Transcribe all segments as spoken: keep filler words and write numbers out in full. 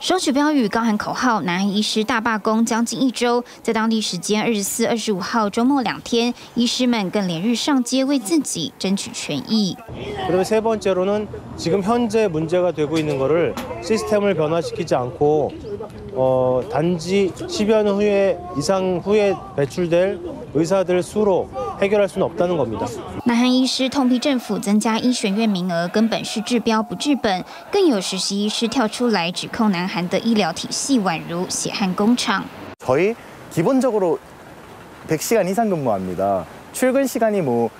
收取标语、高喊口号，南韩医师大罢工将近一周，在当地时间二十四、二十五号周末两天，医师们更连日上街为自己争取权益。그리고세 번째로는 지금 현재 문제가 되고 있는 거를 시스템을 변화시키지 않고 어, 단지 십여 년 후에 이상 후에 배출될 의사들 수로 해결할 수는 없다는 겁니다. 南韩医师痛批政府增加医学院名额根本是治标不治本，更有实习医师跳出来指控南韩的医疗体系宛如血汗工厂。저희 기본적으로 백 시간 이상 근무합니다. 출근 시간이 뭐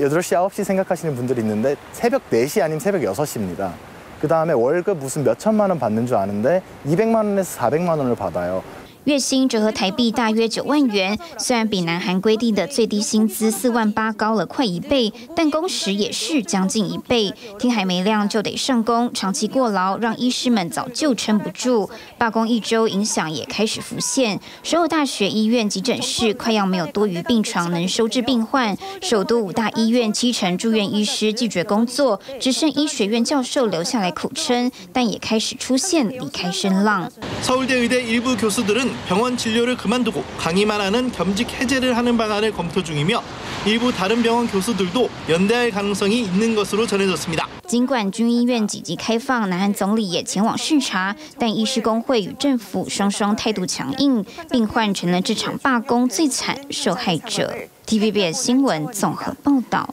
여덟 시, 아홉 시 생각하시는 분들이 있는데 새벽 네 시 아니면 새벽 여섯 시입니다. 그 다음에 월급 무슨 몇 천만 원 받는 줄 아는데 이백만 원에서 사백만 원을 받아요. 月薪折合台币大约九万元，虽然比南韩规定的最低薪资四万八高了快一倍，但工时也是将近一倍。天还没亮就得上工，长期过劳让医师们早就撑不住。罢工一周，影响也开始浮现。首尔大学医院急诊室快要没有多余病床能收治病患，首都五大医院七成住院医师拒绝工作，只剩医学院教授留下来苦撑，但也开始出现离开声浪。서울대의대일부교수들은 병원 진료를 그만두고 강의만 하는 겸직 해제를 하는 방안을 검토 중이며 일부 다른 병원 교수들도 연대할 가능성이 있는 것으로 전해졌습니다. 尽管军医院紧急开放，南韩总理也前往视察，但医师工会与政府双双态度强硬，病患成了这场罢工最惨受害者。T V B S新闻综合报道。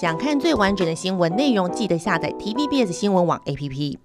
想看最完整的新闻内容，记得下载 T V B S新闻网 A P P。